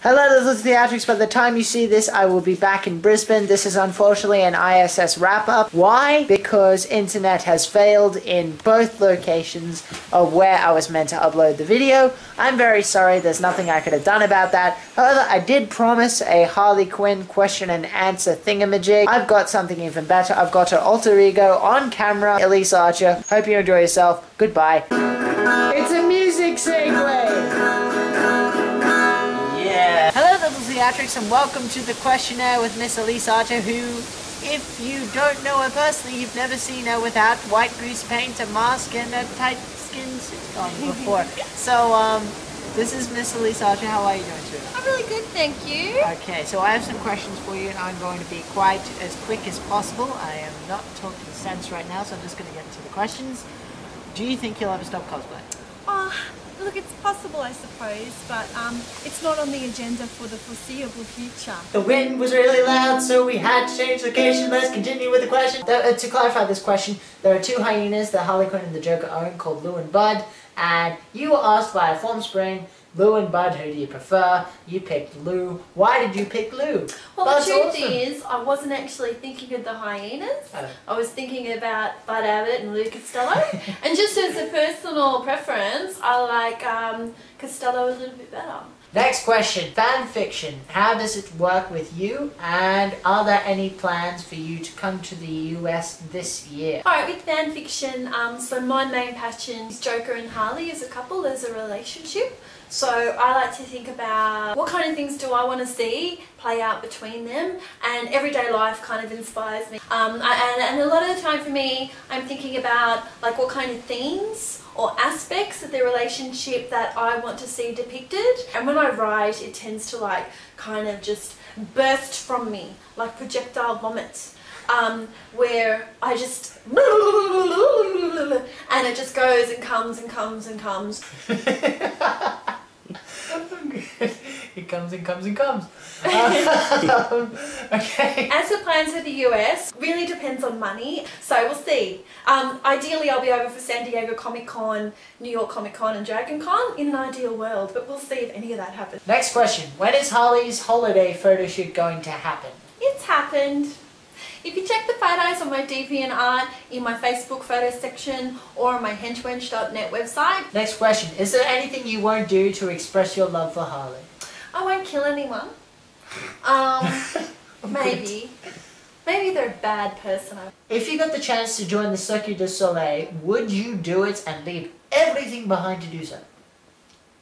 Hello, this is Theatrics. By the time you see this, I will be back in Brisbane. This is unfortunately an ISS wrap-up. Why? Because internet has failed in both locations of where I was meant to upload the video. I'm very sorry, there's nothing I could have done about that. However, I did promise a Harley Quinn question and answer thingamajig. I've got something even better. I've got her alter ego on camera, Elise Archer. Hope you enjoy yourself. Goodbye. It's a music segue! Hello, this is Theatrics, and welcome to the questionnaire with Miss Elise Archer, who, if you don't know her personally, you've never seen her without white grease paint, a mask, and a tight skin suit on before. So, this is Miss Elise Archer. How are you doing today? I'm really good, thank you. Okay, so I have some questions for you, and I'm going to be quite as quick as possible. I am not talking sense right now, so I'm just going to get into the questions. Do you think you'll ever stop cosplay? Look, it's possible, I suppose, but it's not on the agenda for the foreseeable future. The wind was really loud, so we had to change location. Let's continue with the question. To clarify this question, there are two hyenas that Harley Quinn and the Joker own called Lou and Bud, and you were asked by a form spring, Lou and Bud, who do you prefer? You picked Lou. Why did you pick Lou? Well, Bud's the truth awesome. Is, I wasn't actually thinking of the hyenas. Oh. I was thinking about Bud Abbott and Lou Costello. And just as a personal preference, I like Costello a little bit better. Next question, fan fiction. How does it work with you? And are there any plans for you to come to the US this year? Alright, with fan fiction, so my main passion is Joker and Harley as a couple, as a relationship. So I like to think about what kind of things do I want to see play out between them, and everyday life kind of inspires me. And a lot of the time for me, I'm thinking about like what kind of themes or aspects of the relationship that I want to see depicted. And when I write, it tends to like kind of just burst from me, like projectile vomit. Where I just and it just goes and comes and comes and comes. It comes and comes and comes. Okay. As for plans for the US, really depends on money, so we'll see. Ideally, I'll be over for San Diego Comic Con, New York Comic Con, and Dragon Con in an ideal world, but we'll see if any of that happens. Next question: when is Harley's holiday photo shoot going to happen? It's happened. If you check the photos on my DeviantArt, in my Facebook photo section, or on my henchwench.net website. Next question, is there anything you won't do to express your love for Harley? I won't kill anyone. Maybe. Maybe they're a bad person. If you got the chance to join the Cirque du Soleil, would you do it and leave everything behind to do so?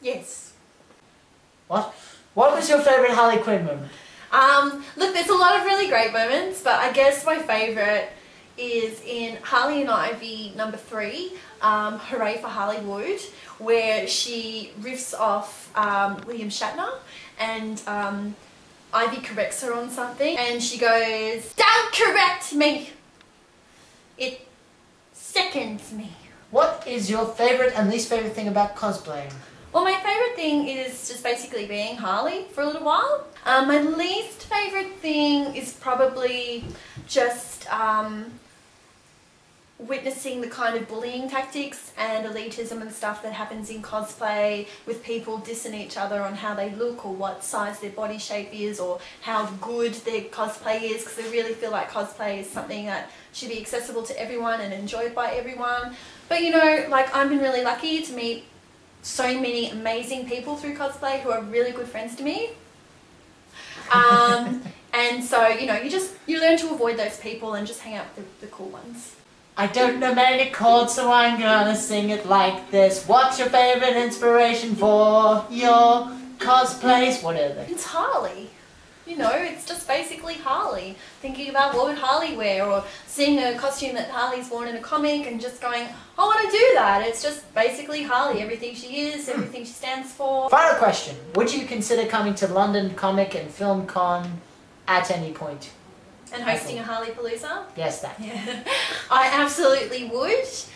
Yes. What? What was your favourite Harley Quinn moment? Look, there's a lot of really great moments, but I guess my favourite is in Harley and Ivy #3, Hooray for Hollywood, where she riffs off William Shatner, and Ivy corrects her on something, and she goes, "Don't correct me! It sickens me." What is your favourite and least favourite thing about cosplaying? Well, my favourite thing is just basically being Harley for a little while. My least favourite thing is probably just witnessing the kind of bullying tactics and elitism and stuff that happens in cosplay, with people dissing each other on how they look or what size their body shape is or how good their cosplay is, because I really feel like cosplay is something that should be accessible to everyone and enjoyed by everyone. But you know, like, I've been really lucky to meet so many amazing people through cosplay who are really good friends to me. And so, you know, you learn to avoid those people and just hang out with the cool ones. I don't know many chords, so I'm gonna sing it like this. What's your favourite inspiration for your cosplays? What are they? It's Harley. You know, it's just basically Harley. Thinking about what would Harley wear, or seeing a costume that Harley's worn in a comic and just going, I want to do that. It's just basically Harley, everything she is, everything she stands for. Final question. Would you consider coming to London Comic and Film Con at any point? And hosting a Harley-palooza? Yes, that. Yeah. I absolutely would.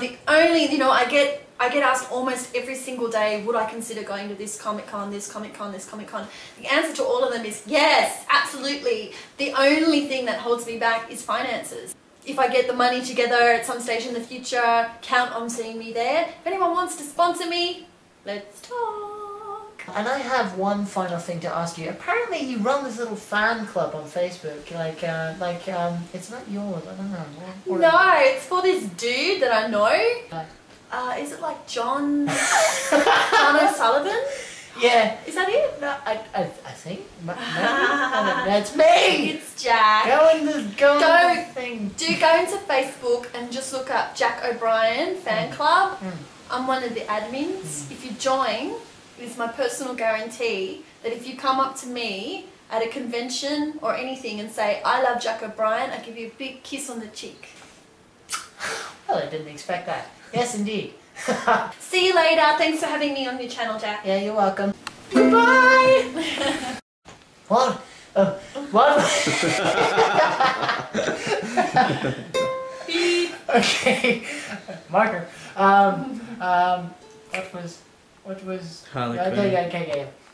The only, you know, I get asked almost every single day, would I consider going to this Comic Con, this Comic Con, this Comic Con? The answer to all of them is yes, absolutely. The only thing that holds me back is finances. If I get the money together at some stage in the future, count on seeing me there. If anyone wants to sponsor me, let's talk. And I have one final thing to ask you. Apparently, you run this little fan club on Facebook. It's not yours. I don't know. No, it's for this dude that I know. Is it like John O'Sullivan? Yeah. Is that it? No, I think. Maybe. That's me! It's Jack. Go into Facebook and just look up Jack O'Brien Fan Club. I'm one of the admins. If you join, it's my personal guarantee that if you come up to me at a convention or anything and say, I love Jack O'Brien, I give you a big kiss on the cheek. Well, I didn't expect that. Yes, indeed. See you later. Thanks for having me on your channel, Jack. Yeah, you're welcome. Goodbye! What? What? Beep. Okay. Marker. What was... Harley Quinn. Okay, yeah.